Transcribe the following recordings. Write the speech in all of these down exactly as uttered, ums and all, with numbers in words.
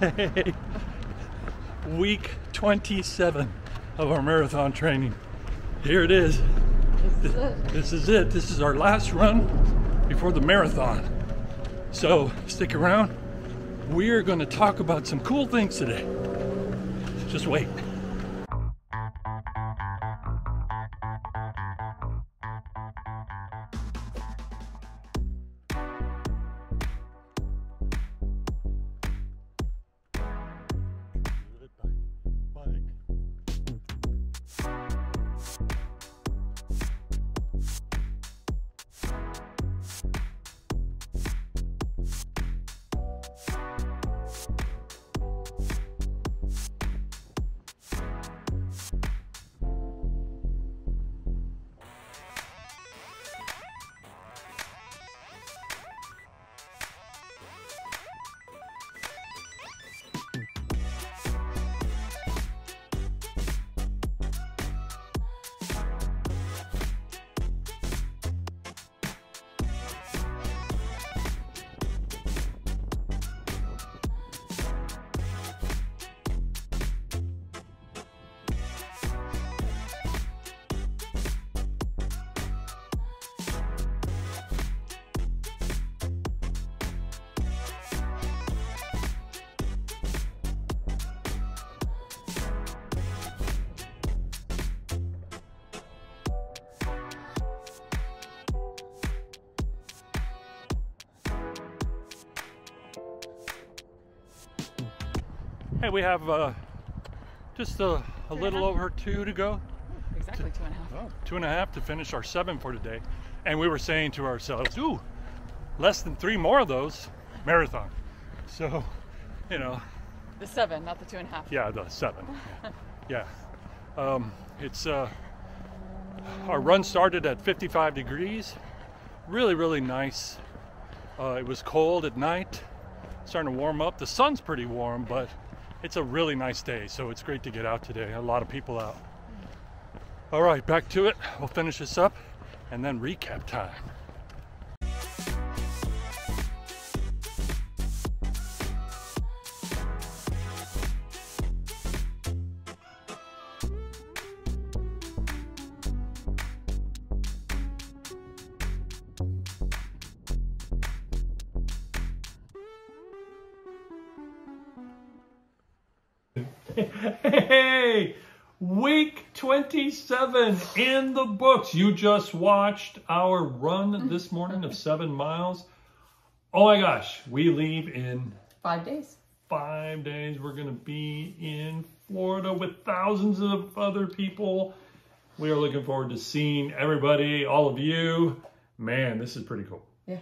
Hey, week twenty-seven of our marathon training. Here it is. This is it. This is it. This is our last run before the marathon. So stick around. We're going to talk about some cool things today. Just wait. Hey, we have uh, just a, a little over two to go. Exactly two and a half. Oh, two and a half to finish our seven for today. And we were saying to ourselves, ooh, less than three more of those, marathon. So, you know. The seven, not the two and a half. Yeah, the seven. Yeah. yeah. Um, it's, uh, our run started at fifty-five degrees. Really, really nice. Uh, it was cold at night, starting to warm up. The sun's pretty warm, but it's a really nice day, so it's great to get out today. A lot of people out. All right, back to it. We'll finish this up and then recap time. Hey, week twenty-seven in the books. You just watched our run this morning of seven miles. Oh my gosh, we leave in five days. Five days. We're going to be in Florida with thousands of other people. We are looking forward to seeing everybody, all of you. Man, this is pretty cool. Yeah.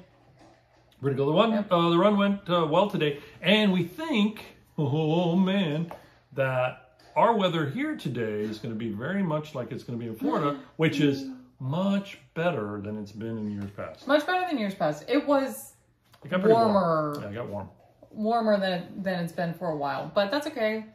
Pretty cool. The, one, yeah. uh, the run went uh, well today. And we think, oh man, that our weather here today is going to be very much like it's going to be in Florida, which is much better than it's been in years past. Much better than years past. It was it got warmer. Warm. Yeah, it got warm. Warmer than, than it's been for a while. But that's okay.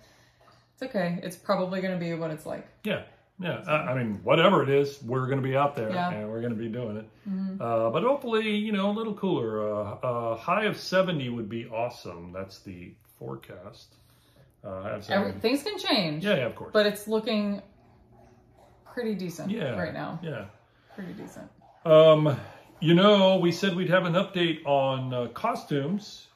It's okay. It's probably going to be what it's like. Yeah. Yeah. So. I, I mean, whatever it is, we're going to be out there yeah. and we're going to be doing it. Mm-hmm. uh, but hopefully, you know, a little cooler. Uh, a high of seventy would be awesome. That's the forecast. Uh, Every, things can change. Yeah, yeah, of course. But it's looking pretty decent yeah, right now. Yeah, pretty decent. Um, you know, we said we'd have an update on uh, costumes.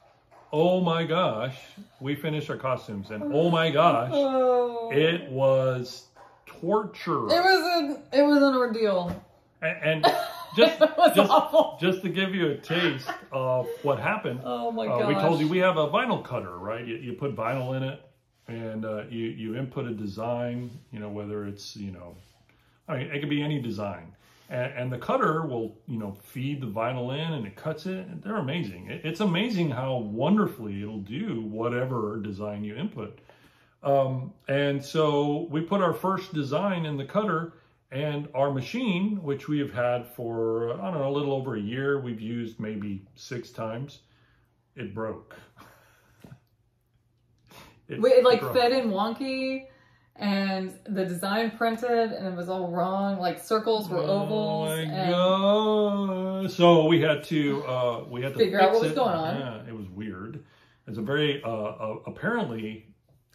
Oh my gosh, we finished our costumes, and oh my gosh, oh. it was torture. It was an it was an ordeal. And, and just just, just to give you a taste of what happened. Oh my gosh! Uh, we told you we have a vinyl cutter, right? You, you put vinyl in it. And uh, you, you input a design, you know, whether it's, you know, I mean, it could be any design. And, and the cutter will, you know, feed the vinyl in and it cuts it. And they're amazing. It, it's amazing how wonderfully it'll do whatever design you input. Um, and so we put our first design in the cutter and our machine, which we have had for, I don't know, a little over a year. We've used maybe six times. It broke. It, Wait, it like broke. Fed in wonky and the design printed and it was all wrong. Like circles were oh ovals. My and God. So we had to, uh, we had to figure out what was going on. Yeah, it was weird. is a very, uh, uh, apparently...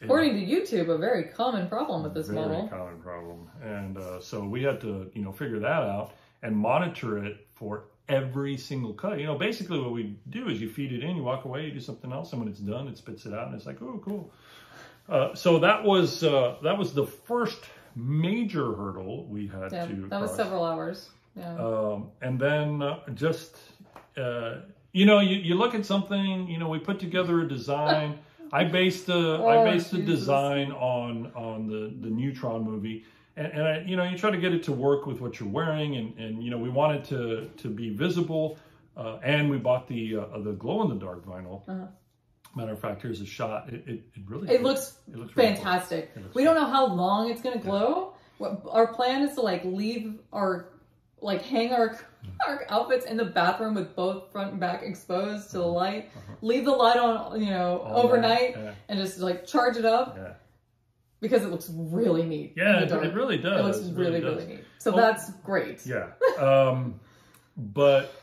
According to YouTube, a very common problem with this model. Very common problem. And uh, so we had to, you know, figure that out and monitor it for every single cut. You know, basically what we do is you feed it in, you walk away, you do something else, and when it's done, it spits it out, and it's like, oh, cool. Uh, so that was uh, that was the first major hurdle we had yeah, to that cross. Was several hours. Yeah. Um, and then uh, just, uh, you know, you, you look at something, you know, we put together a design. I based the oh, I based the design on on the the Neutron movie, and, and I, you know, you try to get it to work with what you're wearing, and and you know, we wanted to to be visible, uh, and we bought the uh, the glow in the dark vinyl. Uh-huh. Matter of fact, here's a shot. It it, it really it looks, it looks fantastic. Really cool. It looks we cool. don't know how long it's gonna glow. Yeah. Our plan is to like leave our like hang our our outfits in the bathroom with both front and back exposed to the light, uh-huh. leave the light on, you know, all overnight, yeah. and just like charge it up yeah. because it looks really neat. Yeah, it, it really does. It looks it really, really, does. really neat. So well, that's great. Yeah. Um, but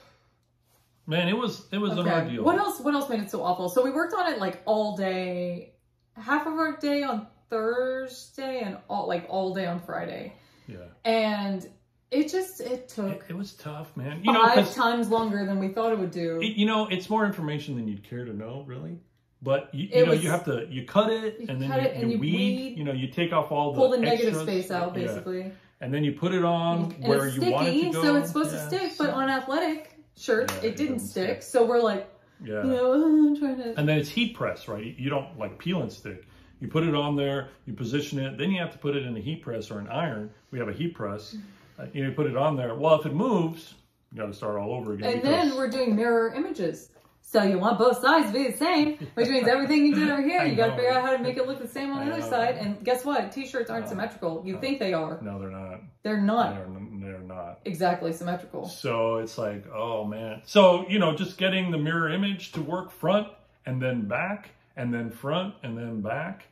man, it was, it was okay. an ordeal. What else, what else made it so awful? So we worked on it like all day, half of our day on Thursday and all like all day on Friday. Yeah. And It just, it took... It, it was tough, man. You know, five times longer than we thought it would do. It, you know, it's more information than you'd care to know, really. But, you, you know, was, you have to... You cut it, you and then you, it, and you, you weed, weed. You know, you take off all the Pull the extras, negative space out, basically. Yeah. And then you put it on and where you sticky, want it to go. So it's supposed yeah, to stick, so. But on athletic shirts, yeah, it, it didn't stick. stick. So we're like, yeah. you know, I'm trying to... And then it's heat press, right? You don't, like, peel and stick. You put it on there, you position it, then you have to put it in a heat press or an iron. We have a heat press... Uh, you know, put it on there. Well, if it moves, you got to start all over again. And because... then we're doing mirror images. So you want both sides to be the same, which means everything you did over here, you got to figure out how to make it look the same on I the know. other side. And guess what? T-shirts aren't uh, symmetrical. You uh, think they are. No, they're not. They're not. They're, they're not. Exactly symmetrical. So it's like, oh, man. So, you know, just getting the mirror image to work front and then back and then front and then back.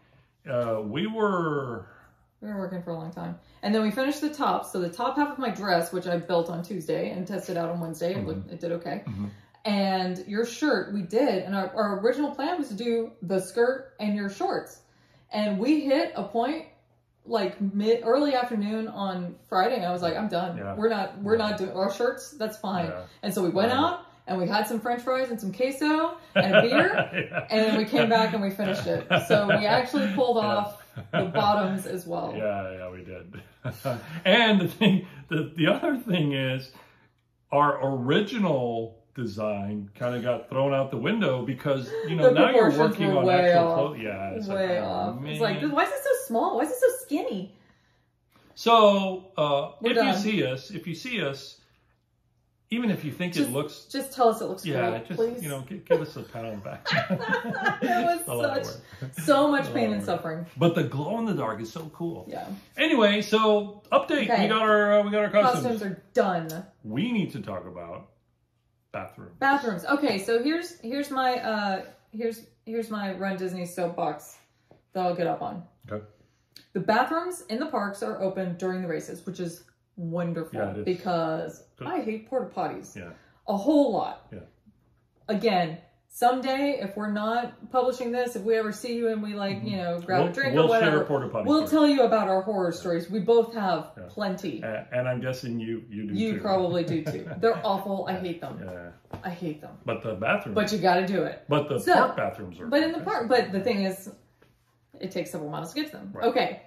Uh, we were... We were working for a long time. And then we finished the top. So the top half of my dress, which I built on Tuesday and tested out on Wednesday, mm-hmm. it, looked, it did okay. Mm-hmm. And your shirt, we did. And our, our original plan was to do the skirt and your shorts. And we hit a point like mid early afternoon on Friday. And I was like, I'm done. Yeah. We're not, we're yeah. not doing our shirts. That's fine. Yeah. And so we went yeah. out. And we had some French fries and some queso and a beer. yeah. And then we came back and we finished it. So we actually pulled yeah. off the bottoms as well. Yeah, yeah, we did. And the thing, the, the other thing is our original design kind of got thrown out the window because, you know, now you're working on actual clothes. Yeah, it's way like, off. Oh, it's like, why is it so small? Why is it so skinny? So uh, if done. you see us, if you see us, even if you think just, it looks... Just tell us it looks yeah, great, just, please. You know, give, give us a pat on the back. That was such, so much pain and suffering. But the glow in the dark is so cool. Yeah. Anyway, so update. Okay. We got our uh, we got our costumes. Costumes are done. We need to talk about bathrooms. Bathrooms. Okay, so here's here's my uh here's here's my Run Disney soapbox that I'll get up on. Okay. The bathrooms in the parks are open during the races, which is wonderful yeah, because I hate porta potties yeah. a whole lot. Yeah. Again, someday if we're not publishing this, if we ever see you and we like, mm-hmm. you know, grab we'll, a drink we'll or whatever, porta potty we'll story. tell you about our horror yeah. stories. We both have yeah. plenty. Uh, and I'm guessing you you do You too. probably do too. They're awful. I hate them. Yeah. I hate them. But the bathrooms. But you got to do it. But the so, park bathrooms are. But in the park. But the thing is, it takes several miles to get to them. Right. Okay.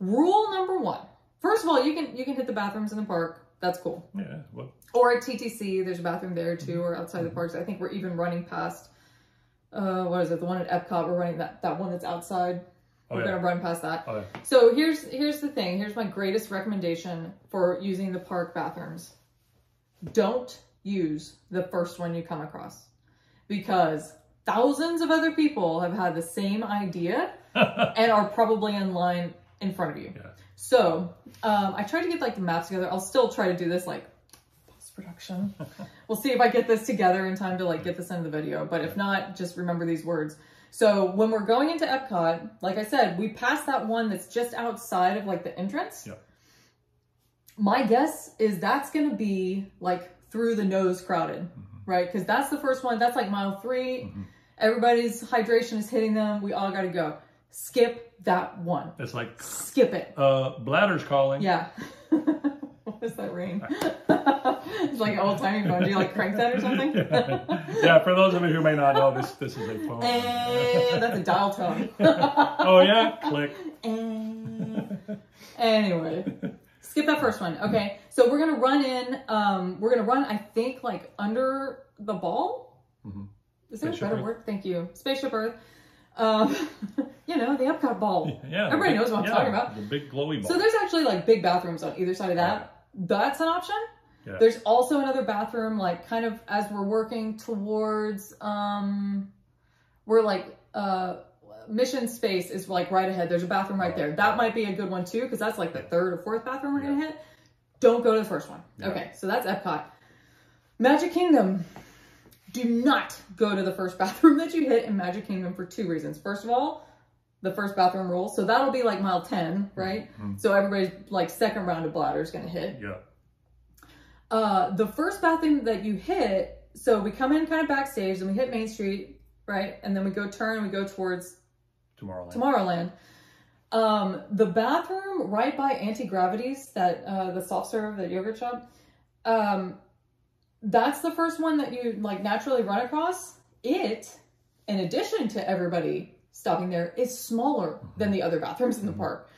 Rule number one. First of all, you can you can hit the bathrooms in the park. That's cool. Yeah. Well. Or at T T C, there's a bathroom there too, or outside mm-hmm. the parks. I think we're even running past. Uh, what is it? The one at Epcot. We're running that that one that's outside. Oh, we're yeah. gonna run past that. Oh, yeah. So here's here's the thing. Here's my greatest recommendation for using the park bathrooms. Don't use the first one you come across, because thousands of other people have had the same idea and are probably in line in front of you. Yeah. So, um, I tried to get like the maps together. I'll still try to do this like post-production. We'll see if I get this together in time to like get this into the video. But if not, just remember these words. So when we're going into Epcot, like I said, we passed that one that's just outside of like the entrance. Yep. My guess is that's going to be like through the nose crowded, mm-hmm. right? Because that's the first one. That's like mile three. Mm-hmm. Everybody's hydration is hitting them. We all got to go. Skip that one. It's like... Skip it. Uh, bladder's calling. Yeah. What is that ring? It's like an old-timey phone. Do you like crank that or something? Yeah. Yeah, for those of you who may not know, this this is a phone. Eh, that's a dial tone. Oh, yeah? Click. Eh. Anyway. Skip that first one. Okay. So we're going to run in. Um, we're going to run, I think, like under the ball? Mm-hmm. Is there Spaceship a better Earth. word? Thank you. Spaceship Earth. Um, you know, the Epcot ball. Yeah. Everybody big, knows what I'm yeah, talking about. The big glowy ball. So there's actually like big bathrooms on either side of that. Right. That's an option. Yeah. There's also another bathroom, like kind of as we're working towards, um, we're like, uh, Mission Space is like right ahead. There's a bathroom right oh, there. That yeah. might be a good one too. Cause that's like the third or fourth bathroom we're yeah. going to hit. Don't go to the first one. Yeah. Okay. So that's Epcot. Magic Kingdom. Do not go to the first bathroom that you hit in Magic Kingdom for two reasons. First of all, the first bathroom rule. So that'll be like mile ten, right? Mm-hmm. So everybody's like second round of bladder is going to hit. Yeah. Uh, the first bathroom that you hit, so we come in kind of backstage and we hit Main Street, right? And then we go turn and we go towards Tomorrowland. Tomorrowland. Um, the bathroom right by Anti-Gravities, that uh, the soft serve, that yogurt shop, um, that's the first one that you like naturally run across. It, in addition to everybody stopping there, is smaller than the other bathrooms in the park.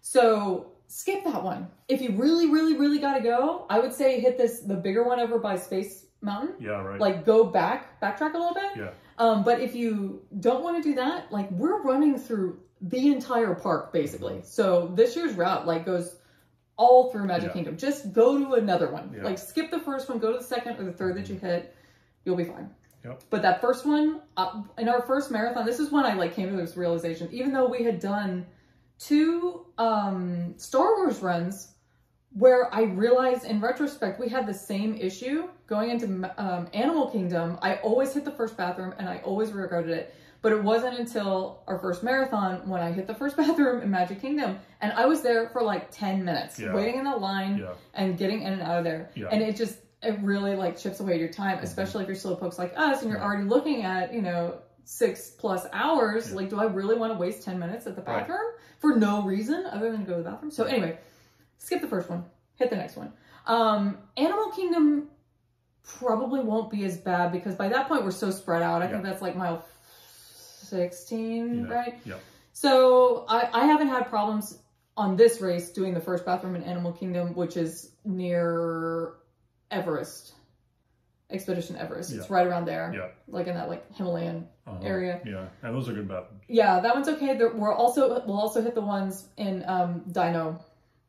So skip that one. If you really, really, really got to go, I would say hit this, the bigger one over by Space Mountain. Yeah, right. Like go back, backtrack a little bit. Yeah. Um, but if you don't want to do that, like we're running through the entire park basically. Mm-hmm. So this year's route like goes all through Magic yeah. Kingdom. Just go to another one. Yeah. Like skip the first one, go to the second or the third that you hit. You'll be fine. Yep. But that first one, uh, in our first marathon, this is when I like came to this realization, even though we had done two um, Star Wars runs where I realized in retrospect, we had the same issue going into um, Animal Kingdom. I always hit the first bathroom and I always regretted it. But it wasn't until our first marathon when I hit the first bathroom in Magic Kingdom. And I was there for like ten minutes, yeah. waiting in the line yeah. and getting in and out of there. Yeah. And it just, it really like chips away at your time, mm-hmm. especially if you're slow pokes like us and you're yeah. already looking at, you know, six plus hours. Yeah. Like, do I really want to waste ten minutes at the bathroom right. for no reason other than to go to the bathroom? So anyway, skip the first one, hit the next one. Um, Animal Kingdom probably won't be as bad because by that point we're so spread out. I yeah. think that's like mile sixteen, yeah, right? Yeah. So I, I haven't had problems on this race doing the first bathroom in Animal Kingdom, which is near Everest, Expedition Everest. Yeah. It's right around there, yeah. like in that like Himalayan uh-huh. area. Yeah, and those are good bathrooms. Yeah, that one's okay. There, we're also we'll also hit the ones in um, Dino.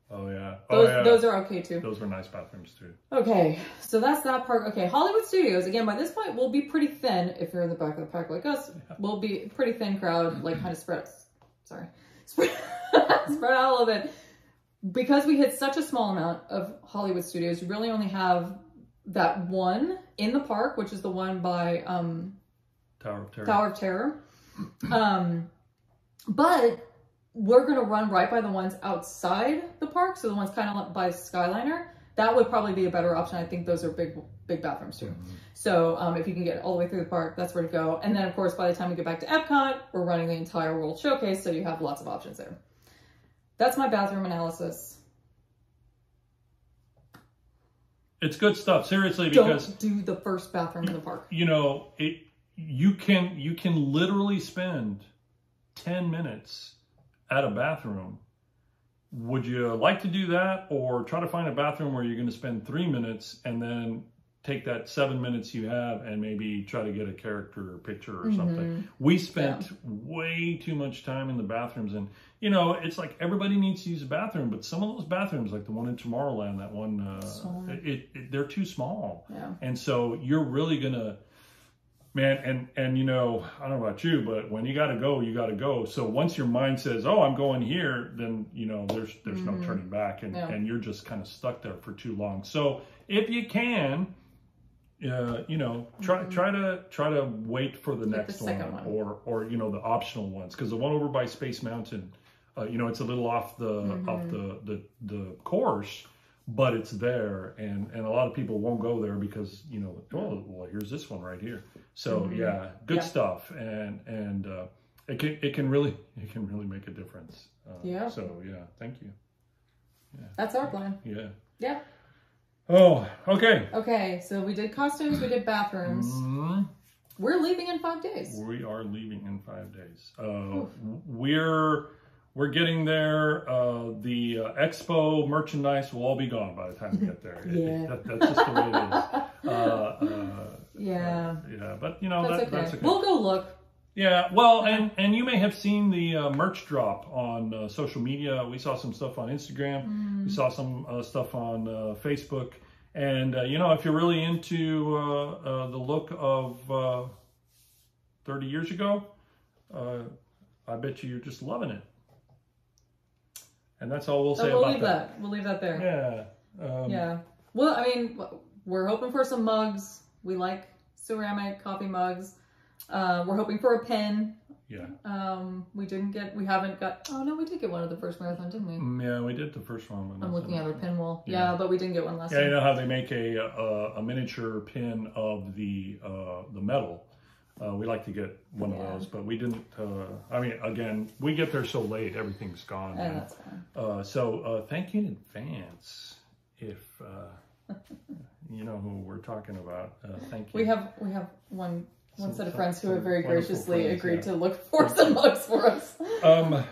Oh yeah. Oh, those, yeah, those are okay too. Those were nice bathrooms too. Okay, so that's that part. Okay, Hollywood Studios. Again, by this point, we'll be pretty thin. If you're in the back of the pack like us, yeah. we'll be pretty thin crowd, like kind of spread. Sorry, spread, spread out a little bit because we hit such a small amount of Hollywood Studios. You really only have that one in the park, which is the one by um, Tower of Terror. Tower of Terror. um, but. We're going to run right by the ones outside the park. So the ones kind of by Skyliner, that would probably be a better option. I think those are big, big bathrooms too. Mm-hmm. So um, if you can get all the way through the park, that's where to go. And then of course, by the time we get back to Epcot, we're running the entire World Showcase. So you have lots of options there. That's my bathroom analysis. It's good stuff. Seriously, because don't do the first bathroom in the park. You know, it, you can, you can literally spend ten minutes at a bathroom. Would you like to do that or try to find a bathroom where you're going to spend three minutes and then take that seven minutes you have and maybe try to get a character or picture or mm-hmm. something? We spent yeah. way too much time in the bathrooms, and you know, it's like everybody needs to use a bathroom, but some of those bathrooms, like the one in Tomorrowland, that one, uh, it, it, they're too small. Yeah. And so you're really going to, man, and, and you know, I don't know about you, but when you got to go, you got to go. So once your mind says, oh, I'm going here, then, you know, there's there's mm-hmm. no turning back. And, yeah. and you're just kind of stuck there for too long. So if you can, uh, you know, try mm-hmm. try to try to wait for the Get next the one, one or, or, you know, the optional ones. Because the one over by Space Mountain, uh, you know, it's a little off the, mm-hmm. off the, the, the course. but it's there, and and a lot of people won't go there because, you know, oh, well, here's this one right here. So mm-hmm. yeah, good yeah. stuff, and and uh, it can it can really it can really make a difference. Uh, yeah. So yeah, thank you. Yeah. That's our plan. Yeah. Yeah. Oh, okay. Okay, so we did costumes, we did bathrooms. Mm-hmm. We're leaving in five days. We are leaving in five days. Uh, we're we're getting there. Uh, the uh, expo merchandise will all be gone by the time we get there. It, yeah. that, that's just the way it is. Uh, uh, yeah. Uh, yeah, but you know, that's, that, okay. that's okay. We'll go look. Yeah, well, and, and you may have seen the uh, merch drop on uh, social media. We saw some stuff on Instagram. Mm. We saw some uh, stuff on uh, Facebook. And, uh, you know, if you're really into uh, uh, the look of uh, thirty years ago, uh, I bet you you're just loving it. And that's all we'll say oh, we'll about leave that. that. We'll leave that there. Yeah. Um, yeah. Well, I mean, we're hoping for some mugs. We like ceramic coffee mugs. Uh, we're hoping for a pen. Yeah. Um, we didn't get, we haven't got, oh no, we did get one of the first marathon, didn't we? Yeah, we did the first one. I'm looking at our pin wall. Yeah. yeah, but we didn't get one last yeah, time. Yeah, you know how they make a, a, a miniature pin of the, uh, the medal. Uh, we like to get one yeah. of those, but we didn't, uh, I mean, again, we get there so late, everything's gone. Yeah, that's fine. Uh, so, uh, thank you in advance if, uh, you know who we're talking about. Uh, thank you. We have, we have one. One set of friends who have very graciously friends, agreed yeah. to look for some mugs for us. Um.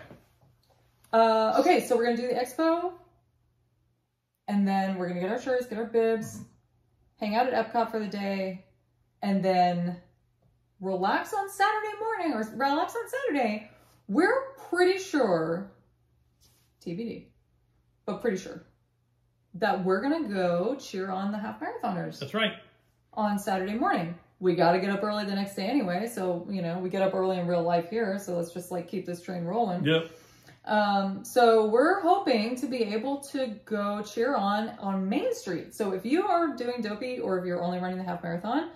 Uh, okay, so we're going to do the expo. And then we're going to get our shirts, get our bibs, mm-hmm. hang out at Epcot for the day, and then relax on Saturday morning or relax on Saturday. We're pretty sure, T B D, but pretty sure that we're going to go cheer on the half marathoners. That's right. On Saturday morning. We got to get up early the next day anyway. So, you know, we get up early in real life here. So let's just like keep this train rolling. Yep. Um, so we're hoping to be able to go cheer on on Main Street. So if you are doing Dopey or if you're only running the half marathon,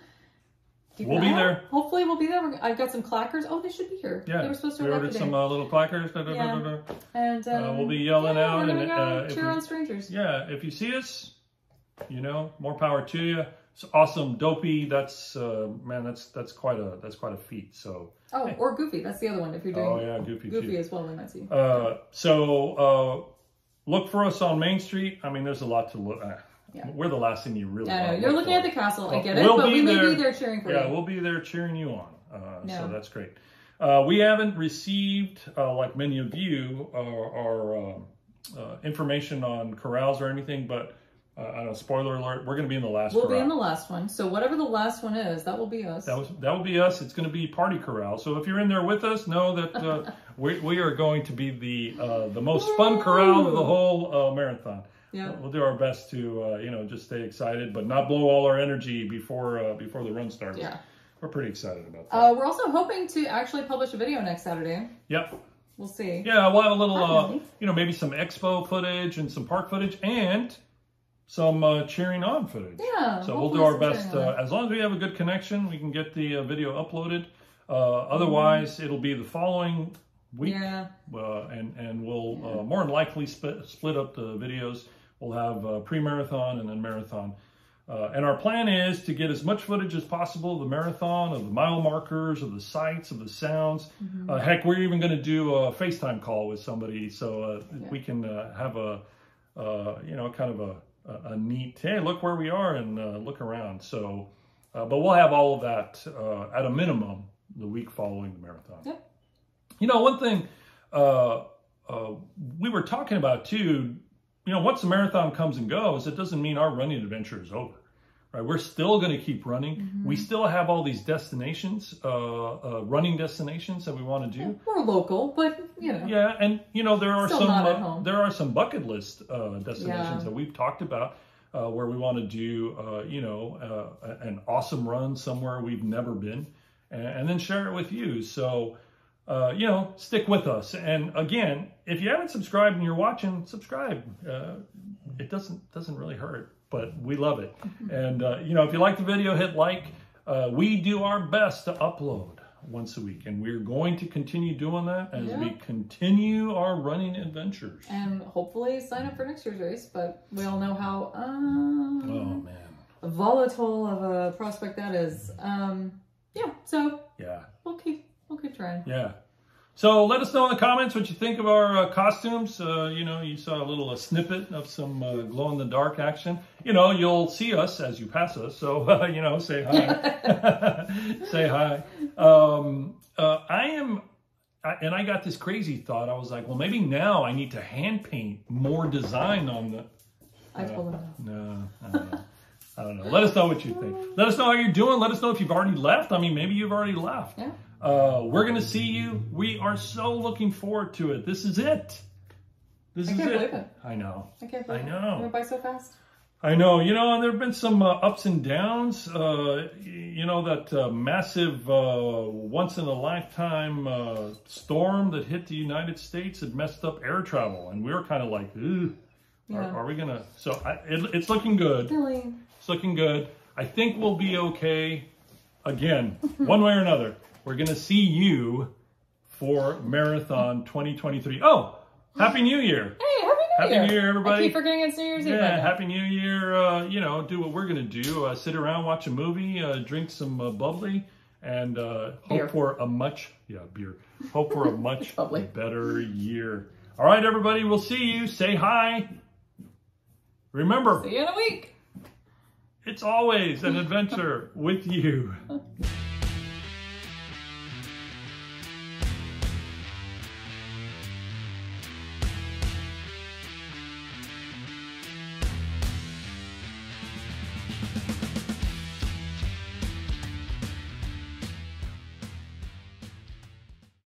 we'll be there. Hopefully we'll be there. We're, I've got some clackers. Oh, they should be here. Yeah. They were supposed to we ordered today. some uh, little clackers. Da, da, yeah. da, da, da. And um, uh, we'll be yelling yeah, out. We're gonna and go uh, cheer we, on strangers. Yeah. If you see us, you know, more power to you. So awesome, Dopey. That's uh, man. That's that's quite a that's quite a feat. So oh, hey. or Goofy. That's the other one. If you're doing oh yeah, Goofy. Goofy too. as well. We might see. Uh, so uh, look for us on Main Street. I mean, there's a lot to look. Uh, yeah. We're the last thing you really. Yeah, no, you're look looking for. at the castle. I get we'll it, but we there. may be there cheering for yeah, you. Yeah, we'll be there cheering you on. Uh, no. So that's great. Uh, we haven't received, uh, like many of you, uh, our um, uh, information on corrals or anything, but. Uh, I don't know, spoiler alert, we're going to be in the last we'll corral. We'll be in the last one. So whatever the last one is, that will be us. That was that will be us. It's going to be party corral. So if you're in there with us, know that uh, we, we are going to be the uh, the most Yay! fun corral of the whole uh, marathon. Yeah. We'll, we'll do our best to, uh, you know, just stay excited, but not blow all our energy before uh, before the run starts. Yeah. We're pretty excited about that. Uh, we're also hoping to actually publish a video next Saturday. Yep. We'll see. Yeah, we'll have a little, uh, you know, maybe some expo footage and some park footage and... some uh, cheering on footage. Yeah. So we'll do our best. Uh, as long as we have a good connection, we can get the uh, video uploaded. Uh, otherwise, mm. it'll be the following week. Yeah. Uh, and, and we'll yeah. uh, more than likely sp split up the videos. We'll have uh, pre-marathon and then marathon. Uh, and our plan is to get as much footage as possible of the marathon, of the mile markers, of the sights, of the sounds. Mm-hmm. uh, heck, we're even going to do a FaceTime call with somebody so uh, yeah. we can uh, have a, uh, you know, kind of a, a neat, hey, look where we are and uh, look around. So, uh, but we'll have all of that uh, at a minimum the week following the marathon. Yeah. You know, one thing uh, uh, we were talking about too, you know, once the marathon comes and goes, it doesn't mean our running adventure is over, right? We're still going to keep running. Mm-hmm. We still have all these destinations, uh, uh, running destinations that we want to do. Yeah, we're local, but you know. Yeah, and you know there are some uh, there are some bucket list uh, destinations yeah. that we've talked about uh, where we want to do uh, you know uh, an awesome run somewhere we've never been, and, and then share it with you. So uh, you know, stick with us. And again, if you haven't subscribed and you're watching, subscribe. Uh, it doesn't doesn't really hurt. But we love it. And, uh, you know, if you like the video, hit like. Uh, we do our best to upload once a week, and we're going to continue doing that as yeah. we continue our running adventures. And hopefully sign up for next year's race, but we all know how um, oh, man. volatile of a prospect that is. Um, yeah, so yeah, we'll keep we'll keep trying. Yeah. So let us know in the comments what you think of our uh, costumes. Uh, you know, you saw a little a snippet of some uh, glow-in-the-dark action. You know, you'll see us as you pass us. So, uh, you know, say hi. Say hi. Um, uh, I am, I, and I got this crazy thought. I was like, well, maybe now I need to hand paint more design on the... Uh, I told him that. No, I don't know. I don't know. Let us know what you think. Let us know how you're doing. Let us know if you've already left. I mean, maybe you've already left. Yeah. Uh, we're going to see you. We are so looking forward to it. This is it. This I is can't it. it. I know. I can't believe I know. It went by so fast. I know. You know, and there have been some uh, ups and downs. Uh, you know, that uh, massive uh, once-in-a-lifetime uh, storm that hit the United States had messed up air travel. And we were kind of like, ooh, yeah. are, are we going to... So I, it, it's looking good. Really? It's looking good. I think we'll be okay again, one way or another. We're going to see you for Marathon twenty twenty-three. Oh, Happy New Year. Hey, Happy New Year. Happy New Year, everybody. I keep forgetting it's New Year's Eve. Yeah, Happy New Year. Uh, you know, do what we're going to do. Uh, sit around, watch a movie, uh, drink some uh, bubbly, and uh, hope for a much, yeah, beer. Hope for a much better year. All right, everybody. We'll see you. Say hi. Remember. See you in a week. It's always an adventure with you.